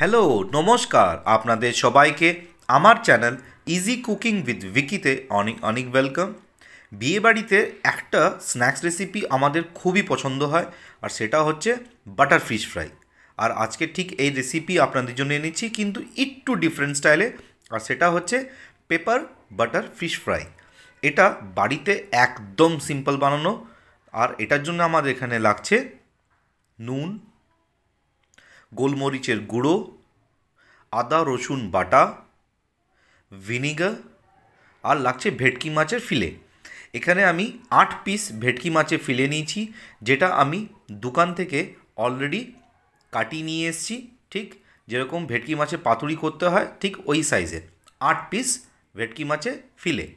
Hello नमस्कार आपनादेर सबाइके आमार चैनल इजी कुकिंग विद विकीते अनेक अनेक वेलकम। बिये बाड़ीते एकटा स्नैक्स रेसिपी आमादेर खूबी पछंदो हय और सेटा होच्छे बाटार फिश फ्राई। और आज के ठीक ये रेसिपी आपनादेर जोन्नो एनेछि किन्तु एकटू डिफरेंट स्टाइले और सेटा होच्छे पेपर बाटार फिश फ्राई। एटा बाड़ीते एकदम सिम्पल बानानो और एटार जोन्नो आमादेर एखाने लागछे नून, गोलमरीचेर गुड़ो, आदा रसुन बाटा, विनेगर और लागछे भेटकी माछेर फिले। एखाने आमी 8 पिस भेटकी माछेर फिले नियेछि जेटा आमी दोकान थेके अलरेडी काटिये निये एसेछि। ठीक जेरकम भेटकी माछेर पातुड़ी करते हय ठीक ओई साइजे 8 पिस भेटकी माछेर फिले।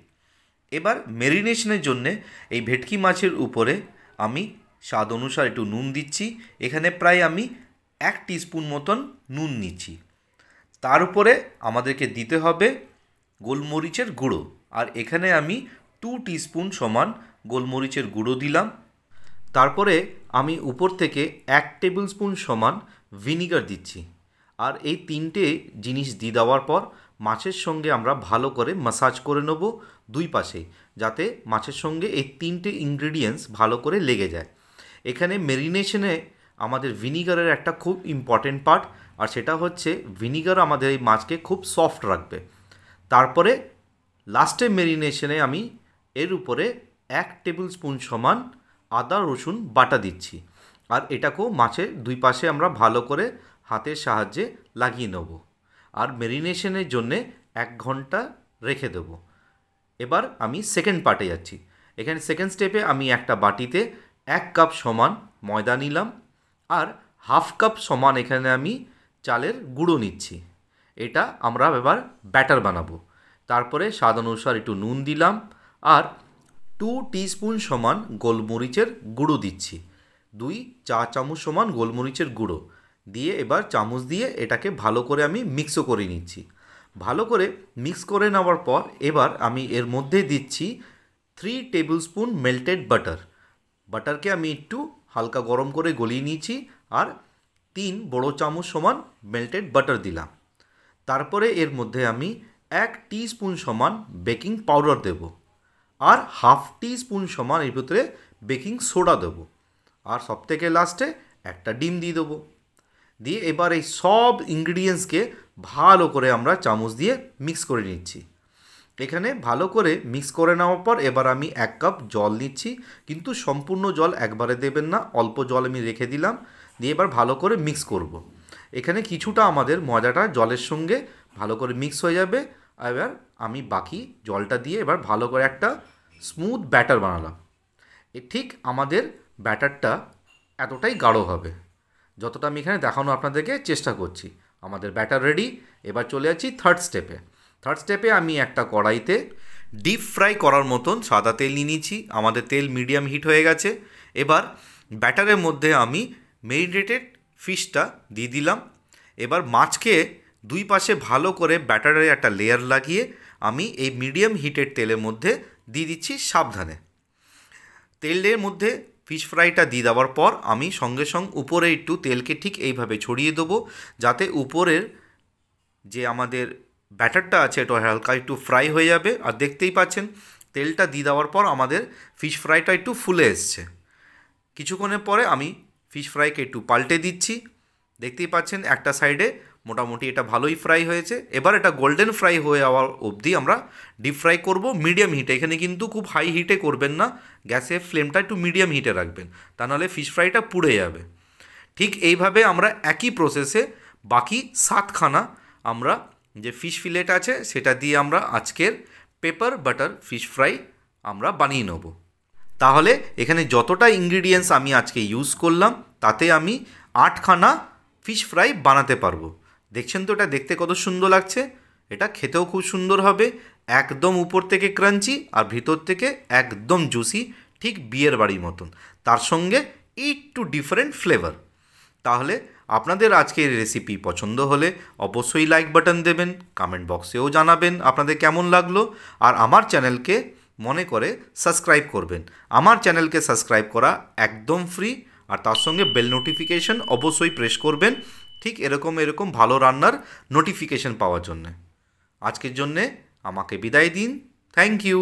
एबार मेरिनेशनेर जोन्नो एई भेटकी माछेर उपरे आमी स्वाद अनुसार एकटु नुन दिच्छि। एखाने प्राय आमी 1 टीस्पून मतन नून निच्छी। तार उपरे आमादेरके दीते हबे गोलमरीचेर गुड़ो और एखाने आमी 2 टीस्पून समान गोलमरीचेर गुड़ो दिलाम। तारपरे आमी ऊपर थेके 1 टेबिलस्पून समान विनेगर दिच्छी। और ये 3টে जिनिस दी देवार पर माछेर संगे आमरा भालो करे मसाज करे नेब दुई पाशे जाते माछेर संगे ये 3টে इंग्रेडिएंट्स भालो करे लेगे जाए। एखाने मेरिनेशने आमादेर विनेगारेर एक खूब इम्पर्टेंट पार्ट और सेटा होच्छे विनेगार आमादेर माछ के खूब सफ्ट राखबे। तारपरे लास्टे मेरिनेशने आमी एर उपरे 1 टेबिलस्पून समान आदा रसुन बाटा दिच्छी और एटाको माछेर दुई पाशे आमरा भालो करे हाथेर साहाज्ये लागिये नेब और मेरिनेशनेर जोन्नो 1 घंटा रेखे देब। एबार आमी सेकेंड पार्टे जाच्छी। एखाने सेकेंड स्टेपे आमी एकटा बाटीते 1 काप समान मयदा निलाम और 1/2 कप समान एखाने आमी चालेर गुड़ो निच्छी। एटा आमरा एबार बैटर बनाबो। तारपरे स्वाद अनुसार एकटु नून दिलाम और 2 टीस्पून समान गोलमरीचेर गुड़ो दिच्छी। 2 চা চামচ समान गोलमरीचेर गुड़ो दिए एबार चामच दिए एटाके भालो करे आमी मिक्सो करे निच्छी। भालो करे मिक्स करे नेওয়ার पर एबार आमी एर मध्य दिच्छी 3 टेबिलस्पून मेल्टेड बाटार। बाटारके आमी एकटु हालका गरम करे गलिए निएछि और 3 বড় চামচ समान मेल्टेड बाटार दिलाम। तारपरे एर मध्य आमी 1 टीस्पून समान बेकिंग पाउडार देव और 1/2 टीस्पून समान एर भितरे बेकिंग सोडा देव और सबथेके लास्टे एक डिम दिए देव। दिए एबार एई सब इंग्रेडिएंट्स के भालो करे आमरा चामच दिए मिक्स करे निচ্ছি। एखाने भालो करे मिक्स करे नेওয়ার पर एबार आमी 1 কাপ जल निচ্ছি किन्तु सम्पूर्ण जल एकबारे देबेन ना, अल्प जल आमी रेखे दिलाम। दिए एबार भालो करे मिक्स करब। एखाने किछुटा आमादेर मयदाटा जलेर संगे भालो करे मिक्स हये जाबे। एबार आमी बाकी जलटा दिए एबार भालो करे एकटा स्मुथ बैटर बानालाम। ठीक आमादेर बैटारटा एतटाई गाढ़ो हबे जतटा आमी एखाने देखानो आपनादेरके चेष्टा करछि। आमादेर बैटर रेडी। एबार चले जाच्छि थार्ड स्टेपे। थार्ड स्टेपे आमी एक कड़ाईते डीप फ्राई करार मतन सादा तेल निয়ে নিয়েছি। आमादेर तेल मीडियम हिट हो गेছে। एबार बैटारेर मध्य आमी मेरिनेटेड फिशटा दिए दिलाम। एबार माछके दुई पाशे भालो करे बैटारे एकटा लेयार लागिए आमी एई मीडियम हिटेड तेलेर मध्य दिए दिच्छी साबधाने। तेलेर मध्य फिश फ्राईटा दिए देवार पर आमी संगे संगे उपरे एकटु तेलके ठीक एइभाबे छड़िए देब जाते उपरेर जे आमादेर बैटारटा आछे एटा हल्का एकटु फ्राई हो जाबे। और देखतेई पाच्छेन तेलटा दिए देवार पर आमादेर फिश फ्राईटा एकटु फुले एसेछे। किछुक्षणेर परे आमी फिश फ्राईके एकटु पाल्टे दिच्छी। देखतेई पाच्छेन एकटा साइडे मोटामुटी एटा भालोई फ्राई हयेछे। एबार एटा गोल्डन फ्राई हये आवार अब्दि आमरा डिप फ्राई करब मीडियाम हिटे। एखाने किन्तु खूब हाई हिटे करबेन ना, ग्यासेर फ्लेमटा एकटु मीडियाम हिटे राखबेन, ता नाहले फिश फ्राईटा पुड़े जाबे। ठीक एइभाबे आमरा एकई प्रसेसे बाकी 7খানা आमरा जे फिश फिलेट आछे सेटा दिए आमरा आजकेर पेपर बाटार फिश फ्राई आमरा बानिये नेब। ताहले एखाने जतटा इंग्रेडिएंट्स आमी आजके यूज करलाम ताते आमी 8খানা फिश फ्राई बानाते पारबो। देखछेन तो एटा देखते कत सुंदर लागछे, एटा खेतेओ खूब सुंदर हबे। एकदम ऊपर थेके क्रांची और भितर थेके एकदम जूसी, ठीक बियेर बाड़िर मतन, तार संगे एकटु डिफरेंट फ्लेवर। ताहले आपनादेर आजकेर रेसिपि पछंद होले अवश्य लाइक बाटन देवें, कमेंट बक्सेओ जानाबेन आपनादेर केमन लागलो। और आमार चैनलके मने करे सबस्क्राइब करबेन। आमार चैनलके सबस्क्राइब करा एकदम फ्री और तार संगे बेल नोटिफिकेशन अवश्य प्रेस करबेन ঠিক এরকম এরকম ভালো রান্নার নোটিফিকেশন পাওয়ার জন্য আজকের জন্য আমাকে বিদায় দিন। Thank you.